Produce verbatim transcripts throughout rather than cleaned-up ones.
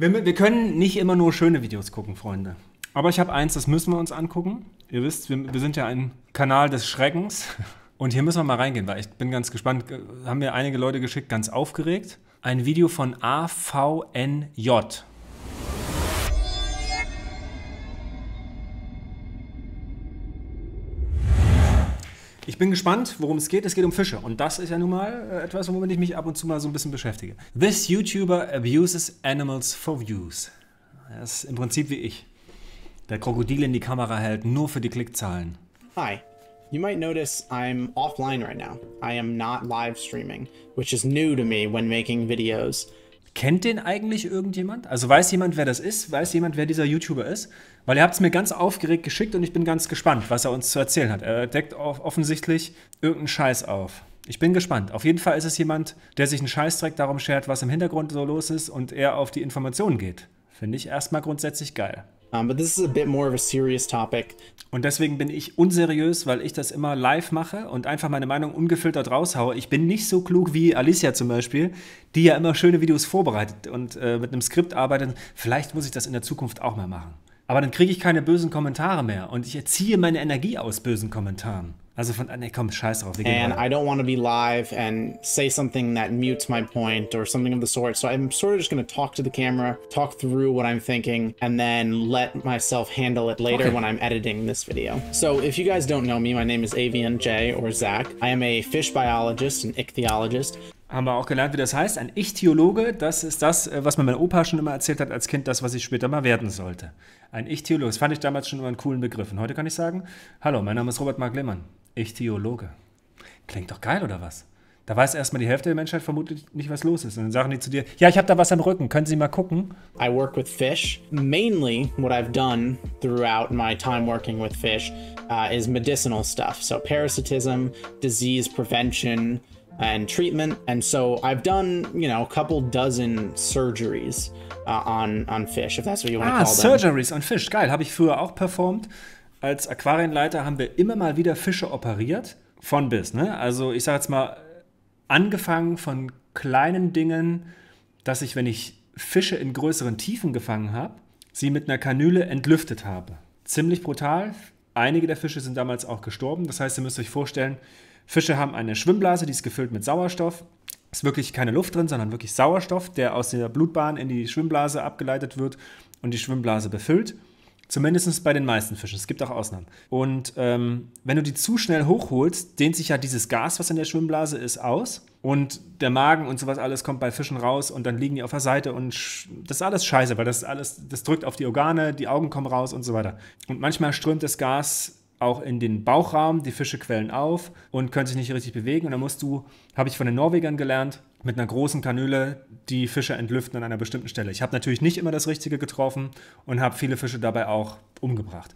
Wir, wir können nicht immer nur schöne Videos gucken, Freunde. Aber ich habe eins, das müssen wir uns angucken. Ihr wisst, wir, wir sind ja ein Kanal des Schreckens. Und hier müssen wir mal reingehen, weil ich bin ganz gespannt. Haben mir einige Leute geschickt, ganz aufgeregt. Ein Video von A V N J. Ich bin gespannt, worum es geht. Es geht um Fische. Und das ist ja nun mal etwas, womit ich mich ab und zu mal so ein bisschen beschäftige. This YouTuber abuses animals for views. Das ist im Prinzip wie ich. Der Krokodil in die Kamera hält, nur für die Klickzahlen. Hi. You might notice I'm offline right now. I am not live streaming, which is new to me when making videos. Kennt den eigentlich irgendjemand? Also weiß jemand, wer das ist? Weiß jemand, wer dieser YouTuber ist? Weil ihr habt es mir ganz aufgeregt geschickt und ich bin ganz gespannt, was er uns zu erzählen hat. Er deckt offensichtlich irgendeinen Scheiß auf. Ich bin gespannt. Auf jeden Fall ist es jemand, der sich einen Scheißdreck darum schert, was im Hintergrund so los ist und eher auf die Informationen geht. Finde ich erstmal grundsätzlich geil. Um, but this is a bit more of a serious topic. Und deswegen bin ich unseriös, weil ich das immer live mache und einfach meine Meinung ungefiltert raushaue. Ich bin nicht so klug wie Alicia zum Beispiel, die ja immer schöne Videos vorbereitet und äh, mit einem Skript arbeitet. Vielleicht muss ich das in der Zukunft auch mal machen. Aber dann kriege ich keine bösen Kommentare mehr und ich erziehe meine Energie aus bösen Kommentaren. Also von, nee, komm, scheiß drauf. Wir gehen weiter. And I don't want to be live and say something that mutes my point or something of the sort. So I'm sort of just going to talk to the camera, talk through what I'm thinking, and then let myself handle it later okay. when I'm editing this video. So if you guys don't know me, my name is Avyan Jay or Zach. I am a fish biologist and ichthyologist. Haben wir auch gelernt, wie das heißt. Ein Ichthyologe, das ist das, was mir mein Opa schon immer erzählt hat als Kind, das, was ich später mal werden sollte. Ein Ichthyologe, das fand ich damals schon immer einen coolen Begriff. Und heute kann ich sagen, hallo, mein Name ist Robert Marc Lehmann, Ichthyologe. Klingt doch geil, oder was? Da weiß erstmal die Hälfte der Menschheit vermutlich nicht, was los ist. Und dann sagen die zu dir, ja, ich habe da was am Rücken, können Sie mal gucken? I work with fish. Mainly what I've done throughout my time working with fish uh, is medicinal stuff. So parasitism, disease prevention, and treatment, and so I've done, you know, a couple dozen surgeries uh, on on fish, if that's what you want to ah, call them. Ah, surgeries on fish, geil, habe ich früher auch performt. Als Aquarienleiter haben wir immer mal wieder Fische operiert, von bis, ne? Also ich sage jetzt mal, angefangen von kleinen Dingen, dass ich, wenn ich Fische in größeren Tiefen gefangen habe, sie mit einer Kanüle entlüftet habe. Ziemlich brutal. Einige der Fische sind damals auch gestorben. Das heißt, ihr müsst euch vorstellen, Fische haben eine Schwimmblase, die ist gefüllt mit Sauerstoff. Ist wirklich keine Luft drin, sondern wirklich Sauerstoff, der aus der Blutbahn in die Schwimmblase abgeleitet wird und die Schwimmblase befüllt. Zumindest bei den meisten Fischen. Es gibt auch Ausnahmen. Und ähm, wenn du die zu schnell hochholst, dehnt sich ja dieses Gas, was in der Schwimmblase ist, aus. Und der Magen und sowas alles kommt bei Fischen raus und dann liegen die auf der Seite und das ist alles scheiße, weil das alles, das drückt auf die Organe, die Augen kommen raus und so weiter. Und manchmal strömt das Gas auch in den Bauchraum, die Fische quellen auf und können sich nicht richtig bewegen. Und dann musst du, habe ich von den Norwegern gelernt, mit einer großen Kanüle die Fische entlüften an einer bestimmten Stelle. Ich habe natürlich nicht immer das Richtige getroffen und habe viele Fische dabei auch umgebracht.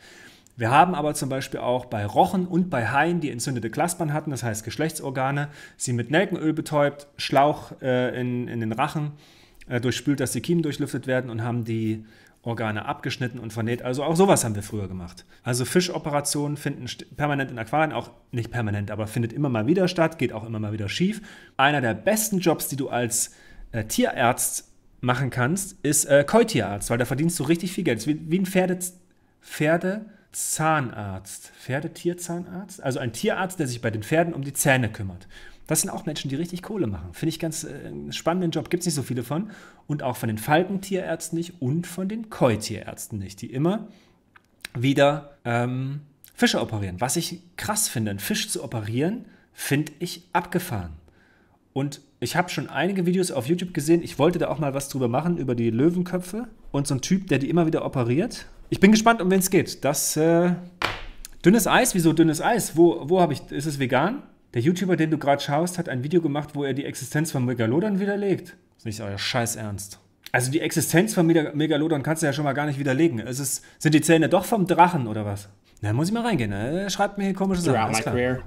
Wir haben aber zum Beispiel auch bei Rochen und bei Haien, die entzündete Klaspern hatten, das heißt Geschlechtsorgane, sie mit Nelkenöl betäubt, Schlauch äh, in, in den Rachen äh, durchspült, dass die Kiemen durchlüftet werden und haben die Organe abgeschnitten und vernäht. Also auch sowas haben wir früher gemacht. Also Fischoperationen finden permanent in Aquarien, auch nicht permanent, aber findet immer mal wieder statt, geht auch immer mal wieder schief. Einer der besten Jobs, die du als äh, Tierarzt machen kannst, ist äh, Keutierarzt, weil da verdienst du richtig viel Geld. Das ist wie, wie ein Pferde, Pferdezahnarzt, Pferdetierzahnarzt, also ein Tierarzt, der sich bei den Pferden um die Zähne kümmert. Das sind auch Menschen, die richtig Kohle machen. Finde ich ganz äh, spannenden Job. Gibt es nicht so viele von. Und auch von den Faltentierärzten nicht und von den Keutierärzten nicht, die immer wieder ähm, Fische operieren. Was ich krass finde, einen Fisch zu operieren, finde ich abgefahren. Und ich habe schon einige Videos auf YouTube gesehen. Ich wollte da auch mal was drüber machen, über die Löwenköpfe. Und so ein Typ, der die immer wieder operiert. Ich bin gespannt, um wen es geht. Das äh, dünnes Eis, wieso dünnes Eis? Wo, wo habe ich, ist es vegan? Der YouTuber, den du gerade schaust, hat ein Video gemacht, wo er die Existenz von Megalodon widerlegt. Ist nicht euer Scheiß ernst. Also die Existenz von Megalodon kannst du ja schon mal gar nicht widerlegen. Es ist, sind die Zähne doch vom Drachen oder was? Na, muss ich mal reingehen. Ne? Schreibt mir hier komische Sachen.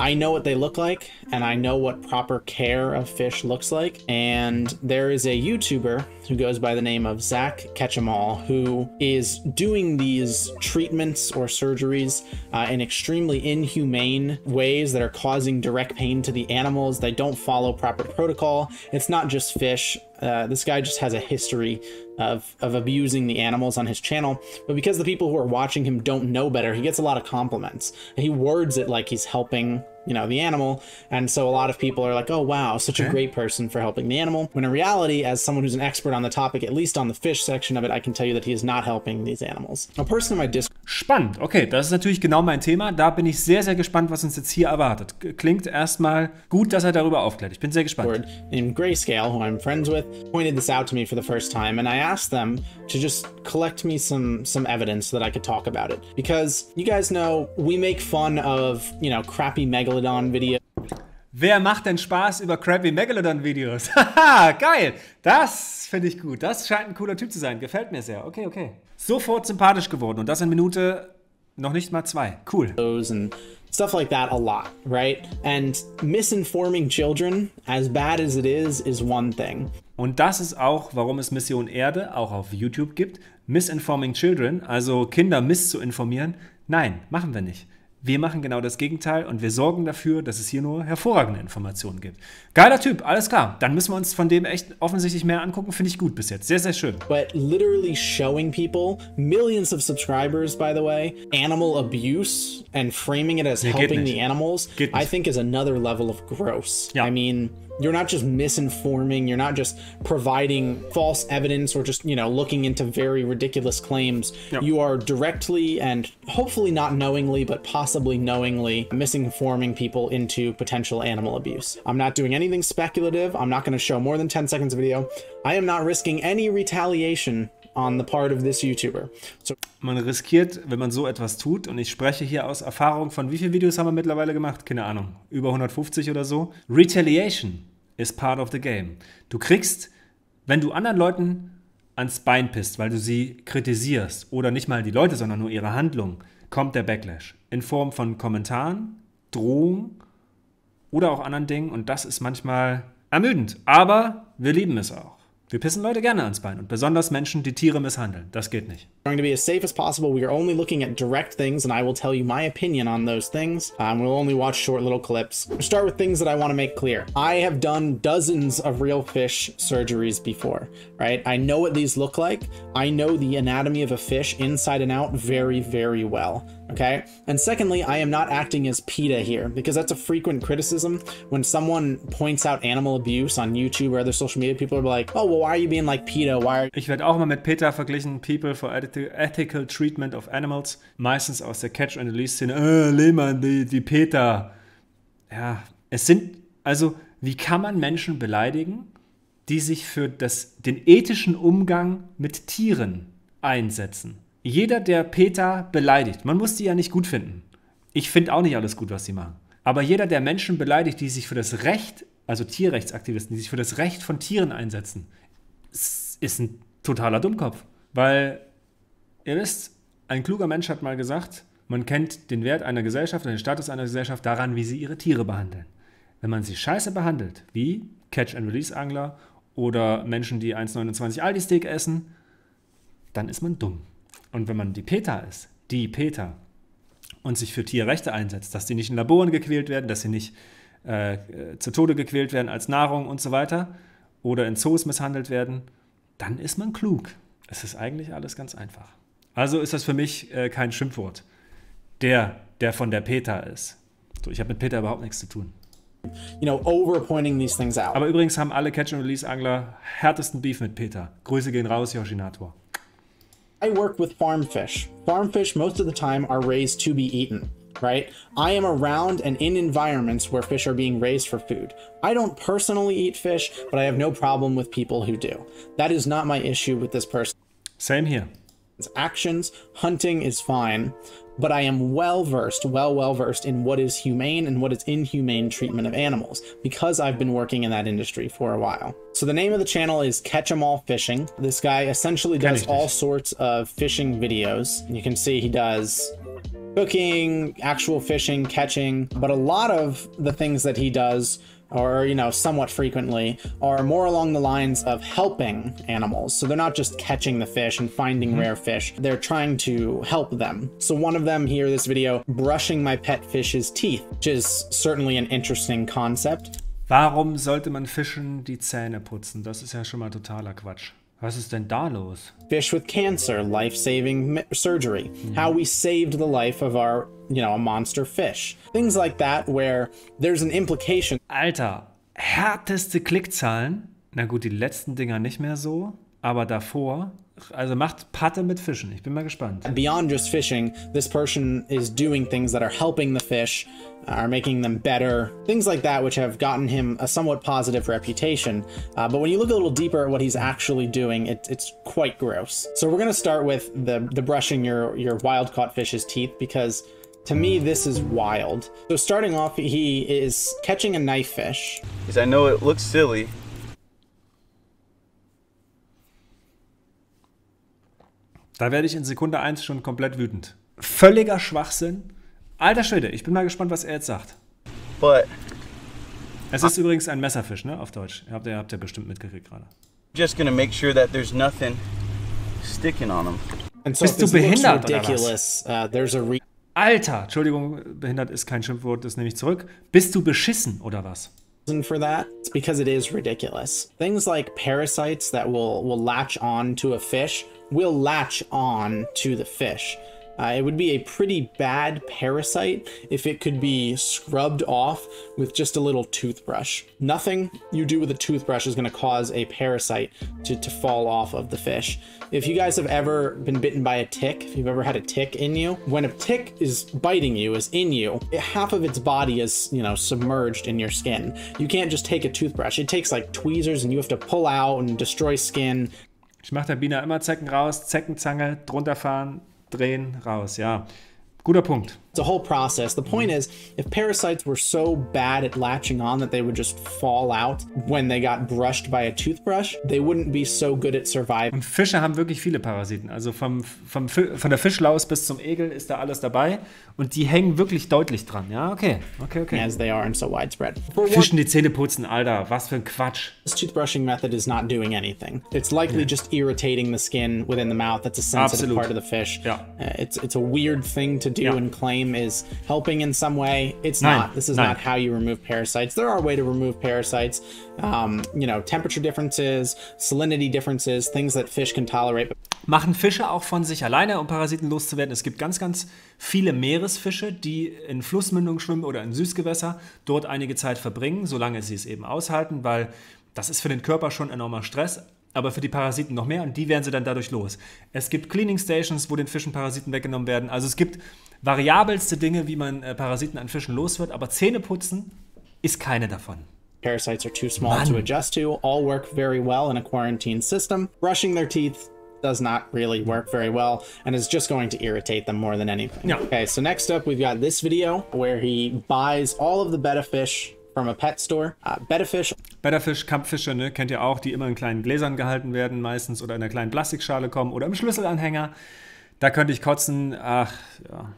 I know what they look like and I know what proper care of fish looks like. And there is a YouTuber who goes by the name of Zach Ketchamall who is doing these treatments or surgeries uh, in extremely inhumane ways that are causing direct pain to the animals. They don't follow proper protocol. It's not just fish. uh, this guy just has a history of, of abusing the animals on his channel, but because the people who are watching him don't know better, he gets a lot of compliments. And he words it like he's helping, you know, the animal, and so a lot of people are like, oh wow, such okay. a great person for helping the animal, when in reality, as someone who's an expert on the topic, at least on the fish section of it, I can tell you that he is not helping these animals. A person in my Discord. Spannend, okay, das ist natürlich genau mein Thema, da bin ich sehr, sehr gespannt, was uns jetzt hier erwartet. Klingt erstmal gut, dass er darüber aufklärt, ich bin sehr gespannt. In Grayscale, who I'm friends with, pointed this out to me for the first time, and I asked them to just collect me some, some evidence so that I could talk about it, because you guys know, we make fun of, you know, crappy megalodon Video. Wer macht denn Spaß über crappy Megalodon-Videos? Haha, geil! Das finde ich gut. Das scheint ein cooler Typ zu sein. Gefällt mir sehr. Okay, okay. Sofort sympathisch geworden und das in Minute noch nicht mal zwei. Cool. Stuff like that a lot, right? And misinforming children, as bad as it is, is one thing. Und das ist auch, warum es Mission Erde auch auf YouTube gibt. Misinforming children, also Kinder misszuinformieren. Nein, machen wir nicht. Wir machen genau das Gegenteil und wir sorgen dafür, dass es hier nur hervorragende Informationen gibt. Geiler Typ, alles klar. Dann müssen wir uns von dem echt offensichtlich mehr angucken. Finde ich gut bis jetzt. Sehr, sehr schön. But literally showing people, millions of subscribers, by the way, animal abuse and framing it as nee, helping the animals, I think is another level of gross. Ja. I mean, you're not just misinforming, you're not just providing false evidence or just, you know, looking into very ridiculous claims. Yep. You are directly and hopefully not knowingly, but possibly knowingly misinforming people into potential animal abuse. I'm not doing anything speculative. I'm not going to show more than ten seconds of video. I am not risking any retaliation on the part of this YouTuber. So man riskiert, wenn man so etwas tut, und ich spreche hier aus Erfahrung von, wie viele Videos haben wir mittlerweile gemacht? Keine Ahnung, über hundertfünfzig oder so. Retaliation is part of the game. Du kriegst, wenn du anderen Leuten ans Bein pisst, weil du sie kritisierst, oder nicht mal die Leute, sondern nur ihre Handlung, kommt der Backlash in Form von Kommentaren, Drohungen oder auch anderen Dingen, und das ist manchmal ermüdend, aber wir lieben es auch. Wir pissen Leute gerne ans Bein und besonders Menschen, die Tiere misshandeln. Das geht nicht. Going to be as safe as possible. We are only looking at direct things, and I will tell you my opinion on those things. Um, we'll only watch short little clips. We'll start with things that I want to make clear. I have done dozens of real fish surgeries before, right? I know what these look like. I know the anatomy of a fish inside and out very, very well. Okay, and secondly, I am not acting as PETA here, because that's a frequent criticism when someone points out animal abuse on YouTube or other social media. People are like, oh, well, why are you being like PETA? Why are ich werde auch mal mit PETA verglichen, People for Ethical Treatment of Animals, meistens aus der Catch-and-Release-Szene. Äh, Lehmann, die, die PETA. Ja, es sind, also, wie kann man Menschen beleidigen, die sich für das, den ethischen Umgang mit Tieren einsetzen? Jeder, der PETA beleidigt, man muss die ja nicht gut finden. Ich finde auch nicht alles gut, was sie machen. Aber jeder, der Menschen beleidigt, die sich für das Recht, also Tierrechtsaktivisten, die sich für das Recht von Tieren einsetzen, ist ein totaler Dummkopf. Weil, ihr wisst, ein kluger Mensch hat mal gesagt, man kennt den Wert einer Gesellschaft und den Status einer Gesellschaft daran, wie sie ihre Tiere behandeln. Wenn man sie scheiße behandelt, wie Catch-and-Release-Angler oder Menschen, die eins neunundzwanzig Aldi-Steak essen, dann ist man dumm. Und wenn man die PETA ist, die PETA, und sich für Tierrechte einsetzt, dass die nicht in Laboren gequält werden, dass sie nicht äh, zu Tode gequält werden als Nahrung und so weiter oder in Zoos misshandelt werden, dann ist man klug. Es ist eigentlich alles ganz einfach. Also ist das für mich äh, kein Schimpfwort, der, der von der PETA ist. So, ich habe mit PETA überhaupt nichts zu tun. You know, over pointing these things out. Aber übrigens haben alle Catch-and-Release-Angler härtesten Beef mit PETA. Grüße gehen raus, Yoshinator. I work with farm fish. Farm fish most of the time are raised to be eaten, right? I am around and in environments where fish are being raised for food. I don't personally eat fish, but I have no problem with people who do. That is not my issue with this person. Same here. His actions, hunting is fine, but I am well versed, well, well versed in what is humane and what is inhumane treatment of animals, because I've been working in that industry for a while. So the name of the channel is Catch 'Em All Fishing. This guy essentially does all sorts of fishing videos. And you can see he does cooking, actual fishing, catching, but a lot of the things that he does, or, you know, somewhat frequently, are more along the lines of helping animals. So they're not just catching the fish and finding mm-hmm. rare fish, they're trying to help them. So one of them here, this video, brushing my pet fish's teeth, which is certainly an interesting concept. Warum sollte man Fischen die Zähne putzen? Das ist ja schon mal totaler Quatsch. Was ist denn da los? Fish with cancer, life-saving surgery. Mhm. How we saved the life of our, you know, a monster fish. Things like that where there's an implication. Alter, härteste Klickzahlen. Na gut, die letzten Dinger nicht mehr so, aber davor. Also macht Patte mit Fischen. Ich bin mal gespannt. Beyond just fishing, this person is doing things that are helping the fish, are making them better, things like that, which have gotten him a somewhat positive reputation. Uh, but when you look a little deeper at what he's actually doing, it, it's quite gross. So we're going to start with the the brushing your your wild caught fish's teeth, because to me this is wild. So starting off, he is catching a knife fish. Because I know it looks silly. Da werde ich in Sekunde eins schon komplett wütend. Völliger Schwachsinn. Alter Schwede, ich bin mal gespannt, was er jetzt sagt. But es ist übrigens ein Messerfisch, ne? Auf Deutsch. Habt ihr, habt ihr bestimmt mitgekriegt gerade. Just gonna make sure that there's nothing sticking on him. And so bist du behindert oder was? Uh, there's a re Alter, Entschuldigung, behindert ist kein Schimpfwort, das nehme ich zurück. Bist du beschissen oder was? For that, it's because it is ridiculous. Things like parasites that will will latch on to a fish will latch on to the fish. Uh, it would be a pretty bad parasite if it could be scrubbed off with just a little toothbrush. Nothing you do with a toothbrush is going to cause a parasite to, to fall off of the fish. If you guys have ever been bitten by a tick, if you've ever had a tick in you, when a tick is biting you, is in you, half of its body is, you know, submerged in your skin. You can't just take a toothbrush. It takes like tweezers and you have to pull out and destroy skin. Ich mache der Biene immer Zecken raus, Zeckenzange, drunter fahren. Drehen, raus, ja. Guter Punkt. It's a whole process. The point is, if parasites were so bad at latching on that they would just fall out when they got brushed by a toothbrush, they wouldn't be so good at surviving. Und Fische haben wirklich viele Parasiten. Also vom, vom, von der Fischlaus bis zum Egel ist da alles dabei. Und die hängen wirklich deutlich dran. Ja, okay. Okay, okay. As they are and so widespread. Fischen die Zähne putzen, Alter. Was für ein Quatsch. This toothbrushing method is not doing anything. It's likely yeah. just irritating the skin within the mouth. That's a sensitive Absolut. part of the fish. Yeah. It's, it's a weird thing to do yeah. and claim is helping in some way. It's Nein. not. This is Nein. not how you remove parasites. There are ways to remove parasites. Um, you know, temperature differences, salinity differences, things that fish can tolerate. Machen Fische auch von sich alleine, um Parasiten loszuwerden? Es gibt ganz, ganz viele Meeresfische, die in Flussmündungen schwimmen oder in Süßgewässer, dort einige Zeit verbringen, solange sie es eben aushalten, weil das ist für den Körper schon enormer Stress. Aber für die Parasiten noch mehr und die werden sie dann dadurch los. Es gibt Cleaning Stations, wo den Fischen Parasiten weggenommen werden. Also es gibt variabelste Dinge, wie man Parasiten an Fischen los wird, aber Zähneputzen ist keine davon. Parasites are too small Mann. to adjust to, all work very well in a quarantine system. Brushing their teeth does not really work very well and is just going to irritate them more than anything. No. Okay, so next up we've got this video where he buys all of the betta fish from a pet store. Uh, Bettafish. Bettafish, Kampffische, ne, kennt ihr auch, die immer in kleinen Gläsern gehalten werden meistens oder in einer kleinen Plastikschale kommen oder im Schlüsselanhänger. Da könnte ich kotzen. Ach, ja.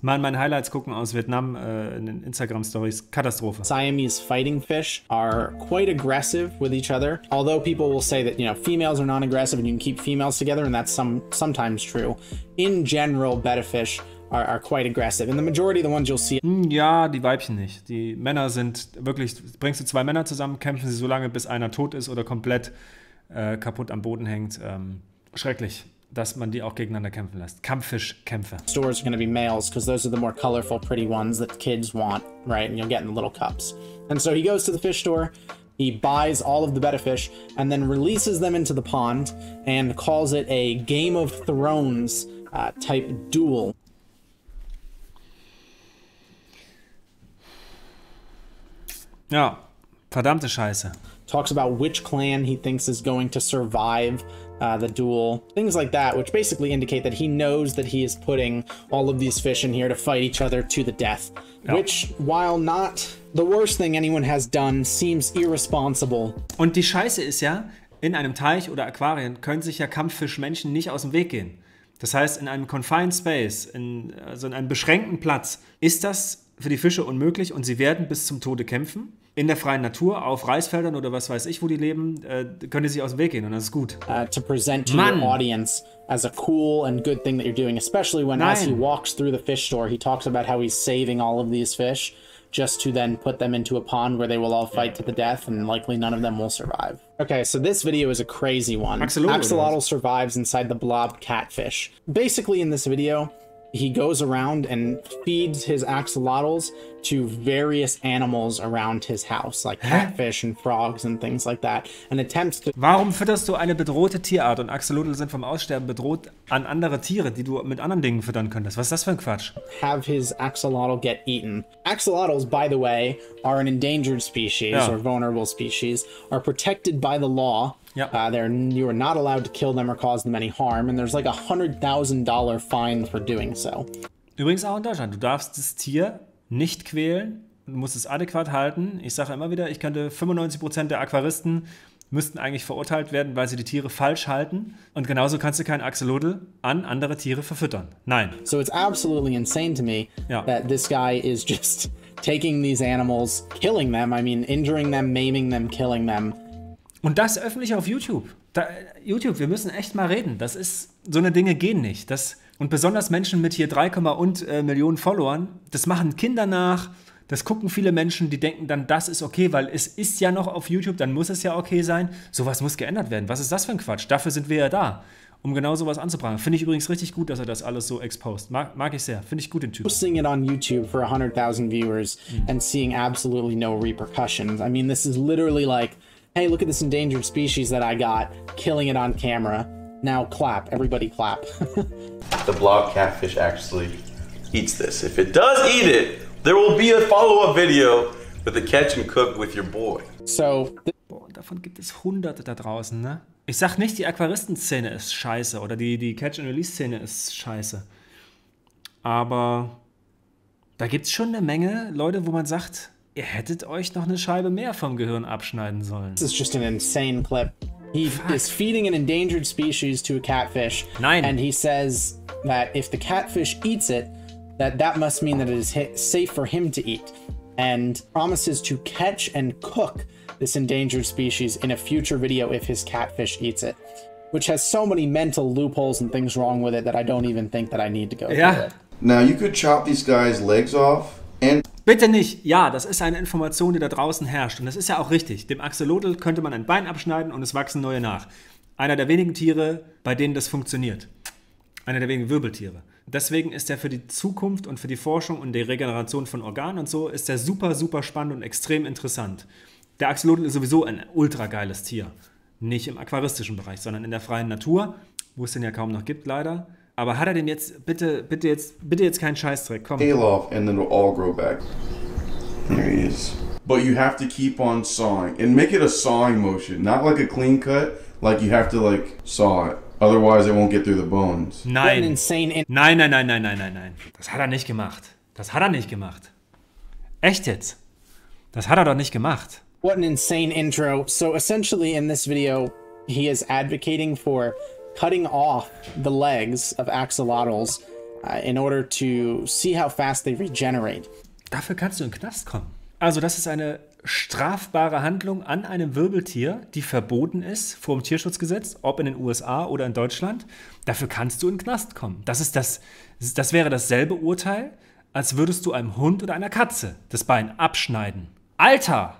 Mal in meinen Highlights gucken aus Vietnam äh, in den Instagram-Stories. Katastrophe. Siamese fighting fish are quite aggressive with each other. Although people will say that, you know, females are non-aggressive and you can keep females together, and that's some, sometimes true. In general, bettafish Are, are quite aggressive. And the majority of the ones you'll see. Ja, die Weibchen nicht. Die Männer sind wirklich, bringst du zwei Männer zusammen, kämpfen sie so lange, bis einer tot ist oder komplett äh, kaputt am Boden hängt. Ähm, schrecklich, dass man die auch gegeneinander kämpfen lässt. Kampffischkämpfe. Stores are going to be males because those are the more colorful, pretty ones that kids want, right? And you'll get in the little cups. And so he goes to the fish store. He buys all of the betta fish and then releases them into the pond and calls it a Game of Thrones uh, type duel. Ja, verdammte Scheiße. Talks about which clan he thinks is going to survive uh, the duel. Things like that, which basically indicate that he knows that he is putting all of these fish in here to fight each other to the death. Ja. Which, while not the worst thing anyone has done, seems irresponsible. Und die Scheiße ist ja, in einem Teich oder Aquarien können sich ja Kampffischmenschen nicht aus dem Weg gehen. Das heißt, in einem confined space, in, also in einem beschränkten Platz, ist das für die Fische unmöglich und sie werden bis zum Tode kämpfen. In der freien Natur, auf Reisfeldern oder was weiß ich, wo die leben, äh, können die sich aus dem Weg gehen und das ist gut. Uh, to present to Mann. your audience as a cool and good thing that you're doing, especially when Nein. as he walks through the fish store, he talks about how he's saving all of these fish. just to then put them into a pond where they will all fight to the death, and likely none of them will survive. Okay, so this video is a crazy one. Absolutely. Axolotl survives inside the blob catfish. Basically, in this video, he goes around and feeds his axolotls to various animals around his house, like catfish and frogs and things like that, and attempts to... Warum fütterst du eine bedrohte Tierart? Und Axolotl sind vom Aussterben bedroht an andere Tiere, die du mit anderen Dingen füttern könntest. Was ist das für ein Quatsch? Have his axolotl get eaten. Axolotls, by the way, are an endangered species, ja. or vulnerable species, are protected by the law. Yep. Uh, they're, you are not allowed to kill them or cause them any harm, and there's like a hundred thousand dollar fine for doing so. Übrigens auch in Deutschland, du darfst das Tier nicht quälen, du musst es adäquat halten. Ich sage immer wieder, ich könnte fünfundneunzig Prozent der Aquaristen müssten eigentlich verurteilt werden, weil sie die Tiere falsch halten. Und genauso kannst du keinen Axolotl an andere Tiere verfüttern. Nein. So it's absolutely insane to me ja. that this guy is just taking these animals, killing them. I mean, injuring them, maiming them, killing them. Und das öffentlich auf YouTube. Da, YouTube, wir müssen echt mal reden. Das ist, so eine Dinge gehen nicht. Das, und besonders Menschen mit hier drei, und äh, Millionen Followern, das machen Kinder nach, das gucken viele Menschen, die denken dann, das ist okay, weil es ist ja noch auf YouTube, dann muss es ja okay sein. Sowas muss geändert werden. Was ist das für ein Quatsch? Dafür sind wir ja da, um genau sowas anzuprangern. Finde ich übrigens richtig gut, dass er das alles so exposed. Mag, mag ich sehr. Finde ich gut, den Typen. Posting it on YouTube for one hundred thousand viewers hm. and seeing absolutely no repercussions. I mean, this is literally like, hey, look at this endangered species that I got, killing it on camera. Now clap, everybody clap. The blob catfish actually eats this. If it does eat it, there will be a follow-up video with the catch and cook with your boy. So, boah, davon gibt es hunderte da draußen, ne? Ich sag nicht, die Aquaristen-Szene ist scheiße oder die, die Catch-and-Release-Szene ist scheiße. Aber da gibt es schon eine Menge Leute, wo man sagt, ihr hättet euch noch eine Scheibe mehr vom Gehirn abschneiden sollen. This is just an insane clip. He Fuck. is feeding an endangered species to a catfish. Nein. And he says that if the catfish eats it, that that must mean that it is safe for him to eat. And promises to catch and cook this endangered species in a future video if his catfish eats it. Which has so many mental loopholes and things wrong with it that I don't even think that I need to go yeah. through it. Now you could chop these guys' legs off and... Bitte nicht. Ja, das ist eine Information, die da draußen herrscht. Und das ist ja auch richtig. Dem Axolotl könnte man ein Bein abschneiden und es wachsen neue nach. Einer der wenigen Tiere, bei denen das funktioniert. Einer der wenigen Wirbeltiere. Deswegen ist er für die Zukunft und für die Forschung und die Regeneration von Organen und so, ist er super, super spannend und extrem interessant. Der Axolotl ist sowieso ein ultra geiles Tier. Nicht im aquaristischen Bereich, sondern in der freien Natur, wo es den ja kaum noch gibt, leider. Aber hat er denn jetzt, bitte, bitte jetzt, bitte jetzt keinen Scheißdreck, komm. Tail off and then it'll all grow back. There he is. But you have to keep on sawing and make it a sawing motion, not like a clean cut, like you have to like saw it. Otherwise it won't get through the bones. Nein. Nein, nein, nein, nein, nein, nein, nein. Das hat er nicht gemacht. Das hat er nicht gemacht. Echt jetzt? Das hat er doch nicht gemacht. What an insane intro. So essentially in this video, he is advocating for cutting off the legs of axolotls uh, in order to see how fast they regenerate. Dafür kannst du in den Knast kommen. Also das ist eine strafbare Handlung an einem Wirbeltier, die verboten ist vor dem Tierschutzgesetz, ob in den U S A oder in Deutschland. Dafür kannst du in den Knast kommen. Das ist das, das wäre dasselbe Urteil, als würdest du einem Hund oder einer Katze das Bein abschneiden. Alter!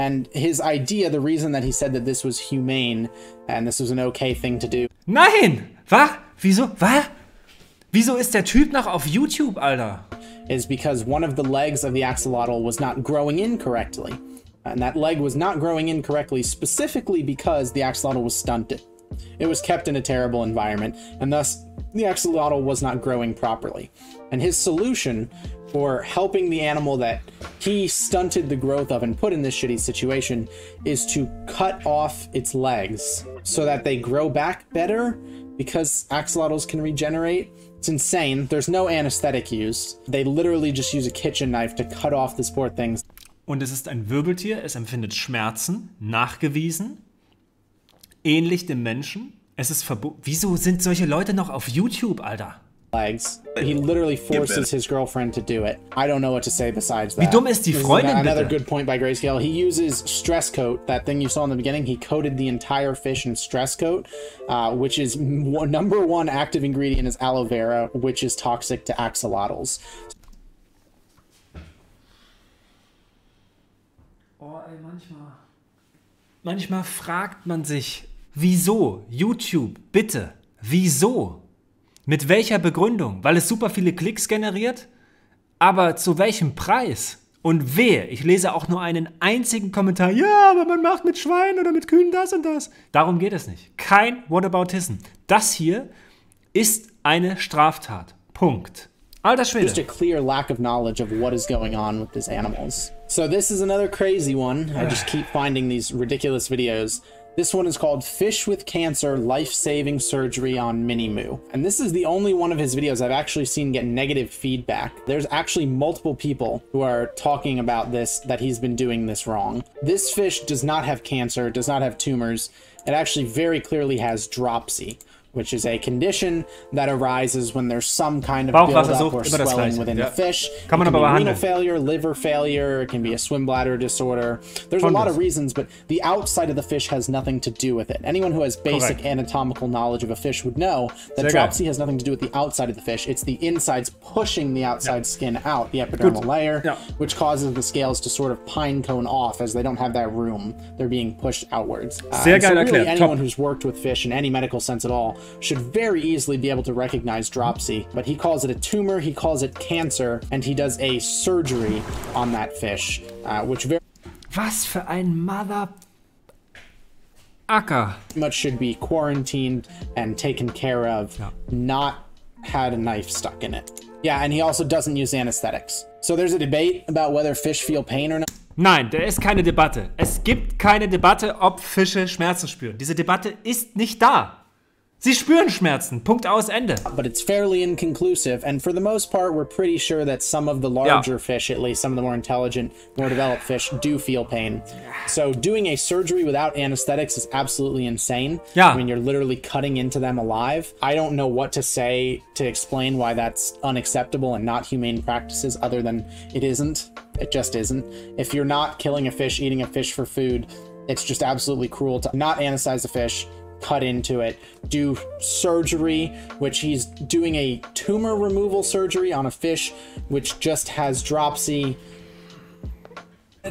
And his idea, the reason that he said that this was humane and this was an okay thing to do. Nein! Was? Wieso? Was? Wieso ist der Typ noch auf YouTube, Alter? Is because one of the legs of the axolotl was not growing in correctly. And that leg was not growing in correctly specifically because the axolotl was stunted. It was kept in a terrible environment and thus the axolotl was not growing properly. And his solution for helping the animal that he stunted the growth of and put in this shitty situation is to cut off its legs so that they grow back better because axolotls can regenerate. It's insane. There's no anesthetic used. They literally just use a kitchen knife to cut off this poor thing. Und es ist ein Wirbeltier, es empfindet Schmerzen, nachgewiesen, ähnlich dem Menschen. Es ist verboten. Wieso sind solche Leute noch auf YouTube, Alter? Legs. He literally forces his girlfriend to do it. I don't know what to say besides that. Wie dumm ist die Freundin, bitte? Another good point by Grayscale. He uses stress coat, that thing you saw in the beginning. He coated the entire fish in stress coat, uh, which is number one active ingredient is aloe vera, which is toxic to axolotls. Manchmal fragt man sich, wieso? YouTube, bitte, wieso? Mit welcher Begründung? Weil es super viele Klicks generiert? Aber zu welchem Preis? Und wehe, ich lese auch nur einen einzigen Kommentar, ja, aber man macht mit Schweinen oder mit Kühen das und das. Darum geht es nicht. Kein Whataboutism. Das hier ist eine Straftat. Punkt. Alter Schwede. Just a clear lack of knowledge of what is going on with these animals. So this is another crazy one. I just keep finding these ridiculous videos. This one is called Fish with Cancer Life-Saving Surgery on Mini-Moo. And this is the only one of his videos I've actually seen get negative feedback. There's actually multiple people who are talking about this, that he's been doing this wrong. This fish does not have cancer, does not have tumors. It actually very clearly has dropsy, which is a condition that arises when there's some kind of buildup or swelling within yeah. the fish. It can be renal failure, liver failure, it can be a swim bladder disorder. There's Fundus. a lot of reasons, but the outside of the fish has nothing to do with it. Anyone who has basic Correct. anatomical knowledge of a fish would know that Sehr dropsy geil. has nothing to do with the outside of the fish. It's the insides pushing the outside yeah. skin out, the epidermal Good. layer, yeah. which causes the scales to sort of pinecone off as they don't have that room. They're being pushed outwards. Uh, Sehr geil so really anyone Top. who's worked with fish in any medical sense at all should very easily be able to recognize dropsy, but he calls it a tumor, he calls it cancer, and he does a surgery on that fish, uh, which very Was für ein Mother... Acker. much should be quarantined and taken care of, no. not had a knife stuck in it. Yeah, and he also doesn't use anesthetics. So there's a debate about whether fish feel pain or not. Nein, da ist keine Debatte. Es gibt keine Debatte, ob Fische Schmerzen spüren. Diese Debatte ist nicht da. Sie spüren Schmerzen. Punkt aus Ende. But it's fairly inconclusive, and for the most part, we're pretty sure that some of the larger ja. fish, at least some of the more intelligent, more developed fish, do feel pain. So doing a surgery without anesthetics is absolutely insane. Yeah. I mean, you're literally cutting into them alive. I don't know what to say to explain why that's unacceptable and not humane practices, other than it isn't. It just isn't. If you're not killing a fish, eating a fish for food, it's just absolutely cruel to not anesthetize the fish, cut into it, do surgery, which he's doing a tumor removal surgery on a fish which just has dropsy.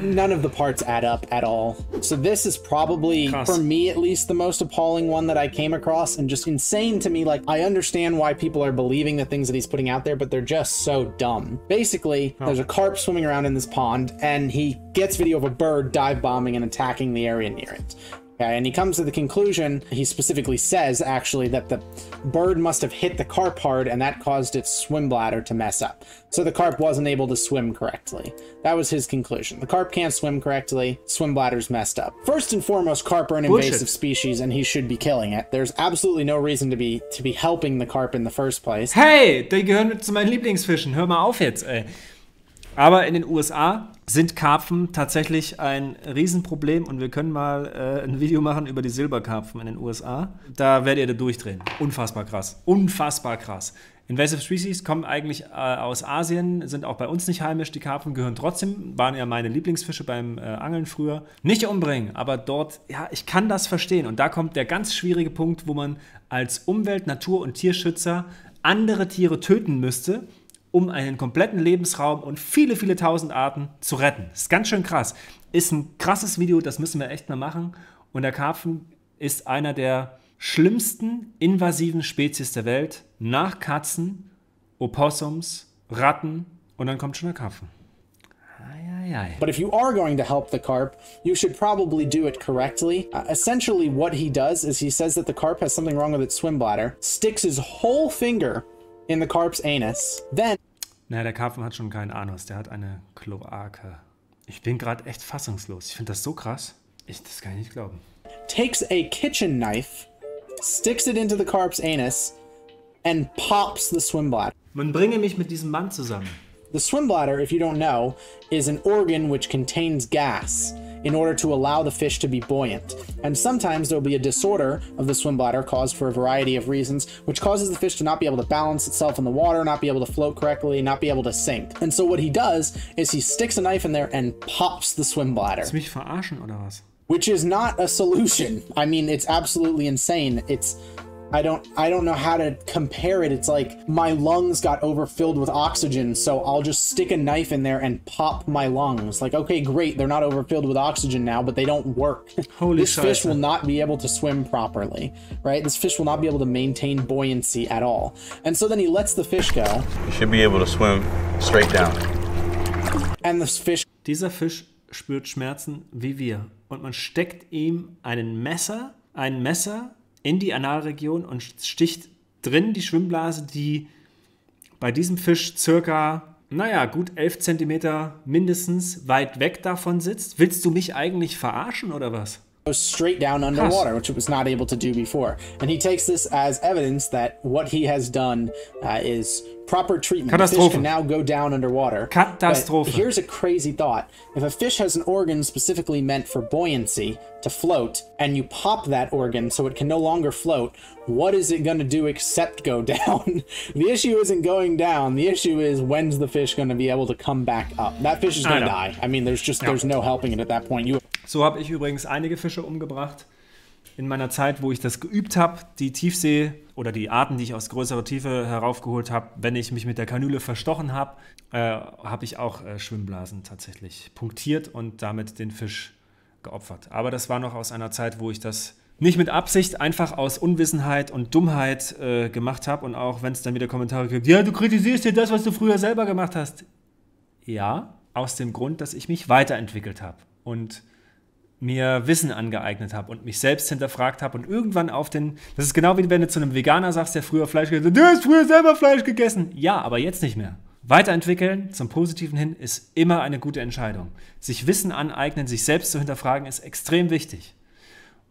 None of the parts add up at all. So this is probably, Krass. for me at least, the most appalling one that I came across, and just insane to me. Like, I understand why people are believing the things that he's putting out there, but they're just so dumb. Basically, oh. there's a carp swimming around in this pond, and he gets video of a bird dive bombing and attacking the area near it. Okay, and he comes to the conclusion, he specifically says actually, that the bird must have hit the carp hard and that caused its swim bladder to mess up. So the carp wasn't able to swim correctly. That was his conclusion. The carp can't swim correctly, swim bladder's messed up. First and foremost, carp are an Bullshit. invasive species and he should be killing it. There's absolutely no reason to be to be helping the carp in the first place. Hey, die gehören zu meinen Lieblingsfischen, hör mal auf jetzt, ey. Aber in den U S A sind Karpfen tatsächlich ein Riesenproblem, und wir können mal äh, ein Video machen über die Silberkarpfen in den U S A. Da werdet ihr da durchdrehen. Unfassbar krass. Unfassbar krass. Invasive Species kommen eigentlich äh, aus Asien, sind auch bei uns nicht heimisch. Die Karpfen gehören trotzdem, waren ja meine Lieblingsfische beim äh, Angeln früher. Nicht umbringen, aber dort, ja, ich kann das verstehen. Und da kommt der ganz schwierige Punkt, wo man als Umwelt-, Natur- und Tierschützer andere Tiere töten müsste, um einen kompletten Lebensraum und viele, viele tausend Arten zu retten. Das ist ganz schön krass. Ist ein krasses Video, das müssen wir echt mal machen. Und der Karpfen ist einer der schlimmsten invasiven Spezies der Welt. Nach Katzen, Opossums, Ratten, und dann kommt schon der Karpfen. But if you are going to help the carp, you should probably do it correctly. Uh, essentially what he does is he says that the carp has something wrong with its swim bladder, sticks his whole finger in the carp's anus, then... Naja, der Karpfen hat schon keinen Anus, der hat eine Kloake. Ich bin gerade echt fassungslos. Ich finde das so krass. Ich, das kann ich nicht glauben. Takes a kitchen knife, sticks it into the carp's anus, and pops the swim bladder. Man bringe mich mit diesem Mann zusammen. The swim bladder, if you don't know, is an organ which contains gas in order to allow the fish to be buoyant. And sometimes there will be a disorder of the swim bladder caused for a variety of reasons, which causes the fish to not be able to balance itself in the water, not be able to float correctly, not be able to sink. And so what he does is he sticks a knife in there and pops the swim bladder. Willst du mich verarschen, oder was? Which is not a solution. I mean, it's absolutely insane. It's I don't I don't know how to compare it. It's like my lungs got overfilled with oxygen, so I'll just stick a knife in there and pop my lungs. Like, okay, great, they're not overfilled with oxygen now, but they don't work. Holy This Scheiße. Fish will not be able to swim properly, right? This fish will not be able to maintain buoyancy at all. And so then he lets the fish go. You should be able to swim straight down. And this fish. Dieser Fisch spürt Schmerzen wie wir. Und man steckt ihm einen Messer, ein Messer in die Analregion und sticht drin die Schwimmblase, die bei diesem Fisch circa, naja, gut elf Zentimeter mindestens weit weg davon sitzt. Willst du mich eigentlich verarschen oder was? Straight down underwater, which it was not able to do before. And he takes this as evidence that what he has done uh, is proper treatment. The fish can now go down underwater. Katastrophe. But here's a crazy thought. If a fish has an organ specifically meant for buoyancy to float, and you pop that organ so it can no longer float, what is it going to do except go down? The issue isn't going down. The issue is when's the fish going to be able to come back up? That fish is going to die. I mean, there's just there's no helping it at that point. You So habe ich übrigens einige Fische umgebracht in meiner Zeit, wo ich das geübt habe, die Tiefsee oder die Arten, die ich aus größerer Tiefe heraufgeholt habe, wenn ich mich mit der Kanüle verstochen habe, äh, habe ich auch äh, Schwimmblasen tatsächlich punktiert und damit den Fisch geopfert. Aber das war noch aus einer Zeit, wo ich das nicht mit Absicht, einfach aus Unwissenheit und Dummheit äh, gemacht habe. Und auch wenn es dann wieder Kommentare gibt, ja, du kritisierst dir das, was du früher selber gemacht hast. Ja, aus dem Grund, dass ich mich weiterentwickelt habe und mir Wissen angeeignet habe und mich selbst hinterfragt habe und irgendwann auf den... Das ist genau wie wenn du zu einem Veganer sagst, der früher Fleisch gegessen hat, du hast früher selber Fleisch gegessen. Ja, aber jetzt nicht mehr. Weiterentwickeln, zum Positiven hin, ist immer eine gute Entscheidung. Sich Wissen aneignen, sich selbst zu hinterfragen, ist extrem wichtig.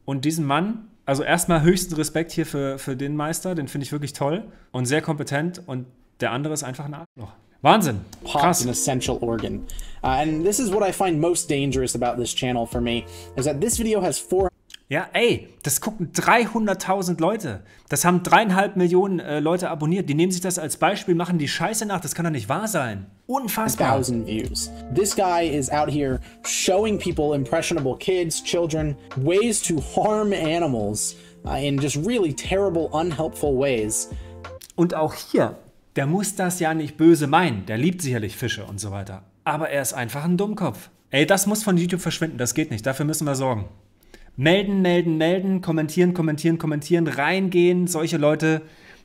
Und diesen Mann, also erstmal höchsten Respekt hier für, für den Meister, den finde ich wirklich toll und sehr kompetent und der andere ist einfach ein Arschloch. Wahnsinn. Pops an essential organ. Uh, and this is what I find most dangerous about this channel for me, is that this video has four... Ja, ey, das gucken dreihunderttausend Leute. Das haben dreieinhalb Millionen äh, Leute abonniert. Die nehmen sich das als Beispiel, machen die Scheiße nach. Das kann doch nicht wahr sein. Unfassbar. one thousand views. This guy is out here showing people, impressionable kids, children, ways to harm animals uh, in just really terrible, unhelpful ways. Und auch hier... Der muss das ja nicht böse meinen, der liebt sicherlich Fische und so weiter. Aber er ist einfach ein Dummkopf. Ey, das muss von YouTube verschwinden, das geht nicht, dafür müssen wir sorgen. Melden, melden, melden, kommentieren, kommentieren, kommentieren, reingehen, solche Leute,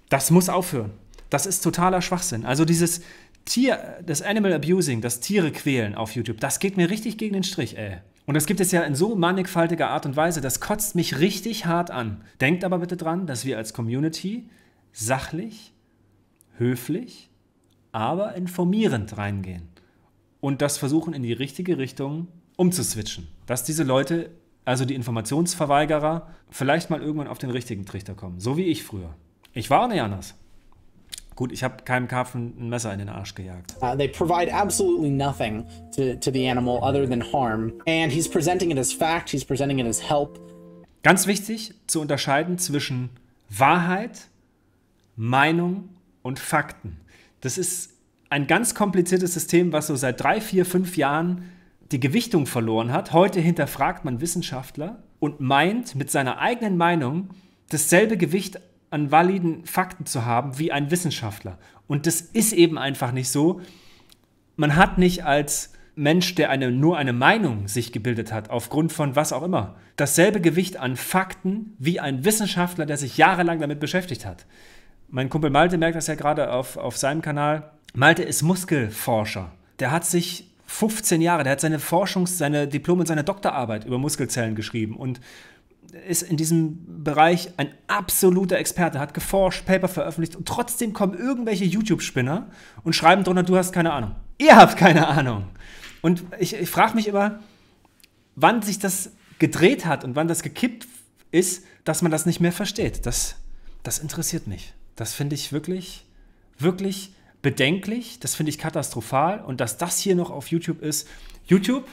das muss aufhören. Das ist totaler Schwachsinn. Also dieses Tier, das Animal Abusing, das Tiere quälen auf YouTube, das geht mir richtig gegen den Strich, ey. Und das gibt es ja in so mannigfaltiger Art und Weise, das kotzt mich richtig hart an. Denkt aber bitte dran, dass wir als Community sachlich, höflich, aber informierend reingehen und das versuchen in die richtige Richtung umzuswitchen, dass diese Leute, also die Informationsverweigerer, vielleicht mal irgendwann auf den richtigen Trichter kommen, so wie ich früher. Ich war auch nicht anders. Gut, ich habe keinem Karpfen ein Messer in den Arsch gejagt. Uh, they provide absolutely nothing to, to the animal other than harm. And he's presenting it as fact, he's presenting it as help. Ganz wichtig zu unterscheiden zwischen Wahrheit, Meinung und Fakten. Das ist ein ganz kompliziertes System, was so seit drei, vier, fünf Jahren die Gewichtung verloren hat. Heute hinterfragt man Wissenschaftler und meint mit seiner eigenen Meinung dasselbe Gewicht an validen Fakten zu haben wie ein Wissenschaftler. Und das ist eben einfach nicht so. Man hat nicht als Mensch, der eine, nur eine Meinung sich gebildet hat, aufgrund von was auch immer, dasselbe Gewicht an Fakten wie ein Wissenschaftler, der sich jahrelang damit beschäftigt hat. Mein Kumpel Malte merkt das ja gerade auf, auf seinem Kanal. Malte ist Muskelforscher. Der hat sich fünfzehn Jahre, der hat seine Forschungs-, seine Diplom- und seine Doktorarbeit über Muskelzellen geschrieben und ist in diesem Bereich ein absoluter Experte, hat geforscht, Paper veröffentlicht und trotzdem kommen irgendwelche YouTube-Spinner und schreiben drunter, du hast keine Ahnung. Ihr habt keine Ahnung. Und ich, ich frage mich immer, wann sich das gedreht hat und wann das gekippt ist, dass man das nicht mehr versteht. Das, das interessiert mich. Das finde ich wirklich, wirklich bedenklich. Das finde ich katastrophal. Und dass das hier noch auf YouTube ist. YouTube,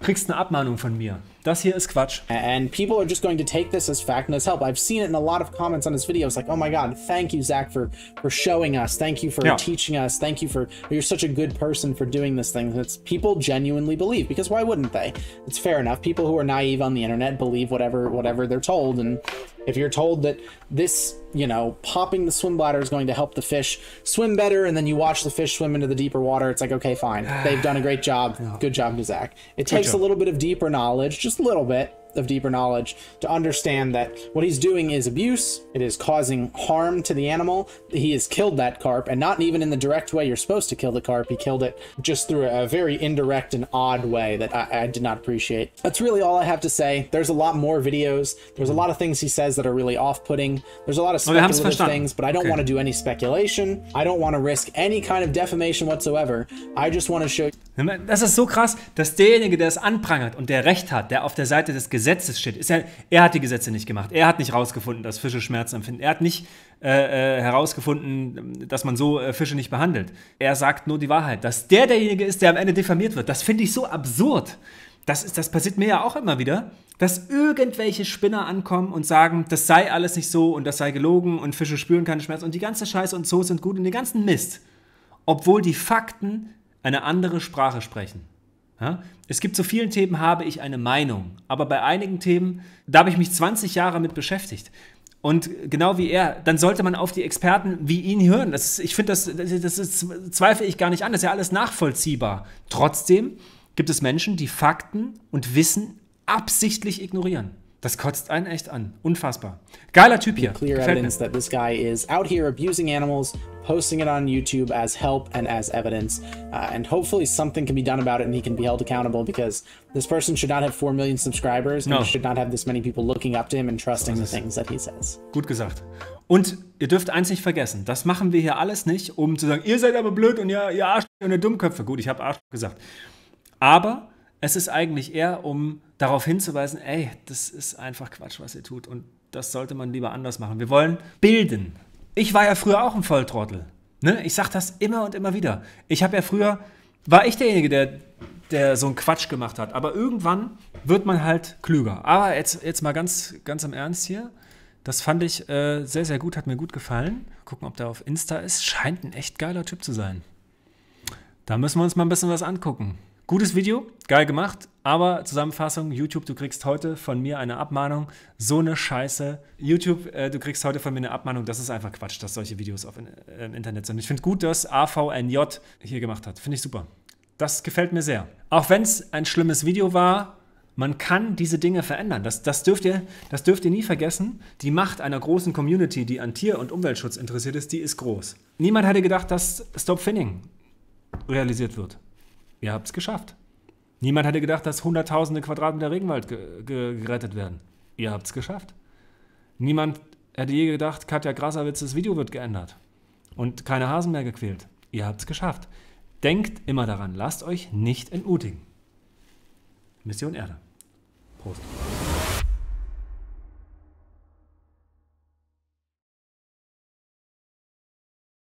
kriegst eine Abmahnung von mir. Das hier ist Quatsch. And people are just going to take this as fact and as help. I've seen it in a lot of comments on his videos like, oh my God, thank you, Zach, for, for showing us. Thank you for yeah. teaching us. Thank you for, you're such a good person for doing this thing. It's people genuinely believe, because why wouldn't they? It's fair enough. People who are naive on the internet believe whatever, whatever they're told. And if you're told that this, you know, popping the swim bladder is going to help the fish swim better, and then you watch the fish swim into the deeper water, it's like, okay, fine. They've done a great job. No. Good job to Zach. It takes a little bit of deeper knowledge, just a little bit of deeper knowledge, to understand that what he's doing is abuse. It is causing harm to the animal. He has killed that carp, and not even in the direct way you're supposed to kill the carp. He killed it just through a very indirect and odd way that I, I did not appreciate. That's really all I have to say. There's a lot more videos. There's a lot of things he says that are really off-putting. There's a lot of speculative things, but I don't okay. want to do any speculation. I don't want to risk any kind of defamation whatsoever. I just want to show you. Das ist so krass, dass derjenige, der es anprangert und der Recht hat, der auf der Seite des Gesetzes steht, ist ja, er hat die Gesetze nicht gemacht. Er hat nicht herausgefunden, dass Fische Schmerzen empfinden. Er hat nicht äh, äh, herausgefunden, dass man so äh, Fische nicht behandelt. Er sagt nur die Wahrheit. Dass der derjenige ist, der am Ende diffamiert wird, das finde ich so absurd. Das, ist, das passiert mir ja auch immer wieder, dass irgendwelche Spinner ankommen und sagen, das sei alles nicht so und das sei gelogen und Fische spüren keinen Schmerz und die ganze Scheiße und so sind gut und den ganzen Mist. Obwohl die Fakten eine andere Sprache sprechen. Ja? Es gibt zu vielen Themen, habe ich eine Meinung, aber bei einigen Themen, da habe ich mich zwanzig Jahre mit beschäftigt. Und genau wie er, dann sollte man auf die Experten wie ihn hören. Das ist, ich finde, das, das ist, zweifle ich gar nicht an, das ist ja alles nachvollziehbar. Trotzdem gibt es Menschen, die Fakten und Wissen absichtlich ignorieren. Das kotzt einen echt an. Unfassbar. Geiler Typ hier. Clear evidence that this guy is out here abusing animals, posting it on YouTube as help and as evidence, uh, and hopefully something can be done about it and he can be held accountable, because this person should not have four million subscribers no. and should not have this many people looking up to him and trusting the things that he says. Gut gesagt. Und ihr dürft eins nicht vergessen, das machen wir hier alles nicht, um zu sagen, ihr seid aber blöd und ihr, ihr Arsch und ihr Dummköpfe. Gut, ich habe Arsch gesagt. Aber es ist eigentlich eher, um darauf hinzuweisen, ey, das ist einfach Quatsch, was ihr tut und das sollte man lieber anders machen. Wir wollen bilden. Ich war ja früher auch ein Volltrottel. Ne? Ich sage das immer und immer wieder. Ich habe ja früher, war ich derjenige, der, der so einen Quatsch gemacht hat, aber irgendwann wird man halt klüger. Aber jetzt, jetzt mal ganz, ganz im Ernst hier, das fand ich äh, sehr, sehr gut, hat mir gut gefallen. Gucken, ob der auf Insta ist. Scheint ein echt geiler Typ zu sein. Da müssen wir uns mal ein bisschen was angucken. Gutes Video, geil gemacht, aber Zusammenfassung, YouTube, du kriegst heute von mir eine Abmahnung, so eine Scheiße. YouTube, äh, du kriegst heute von mir eine Abmahnung, das ist einfach Quatsch, dass solche Videos auf in, äh, im Internet sind. Ich finde gut, dass A V N J hier gemacht hat, finde ich super. Das gefällt mir sehr. Auch wenn es ein schlimmes Video war, man kann diese Dinge verändern. Das, das, dürft ihr, das dürft ihr nie vergessen. Die Macht einer großen Community, die an Tier- und Umweltschutz interessiert ist, die ist groß. Niemand hätte gedacht, dass Stop Finning realisiert wird. Ihr habt es geschafft. Niemand hätte gedacht, dass hunderttausende Quadratmeter Regenwald ge ge gerettet werden. Ihr habt es geschafft. Niemand hätte je gedacht, Katja Grasawitzes Video wird geändert und keine Hasen mehr gequält. Ihr habt es geschafft. Denkt immer daran, lasst euch nicht entmutigen. Mission Erde. Prost.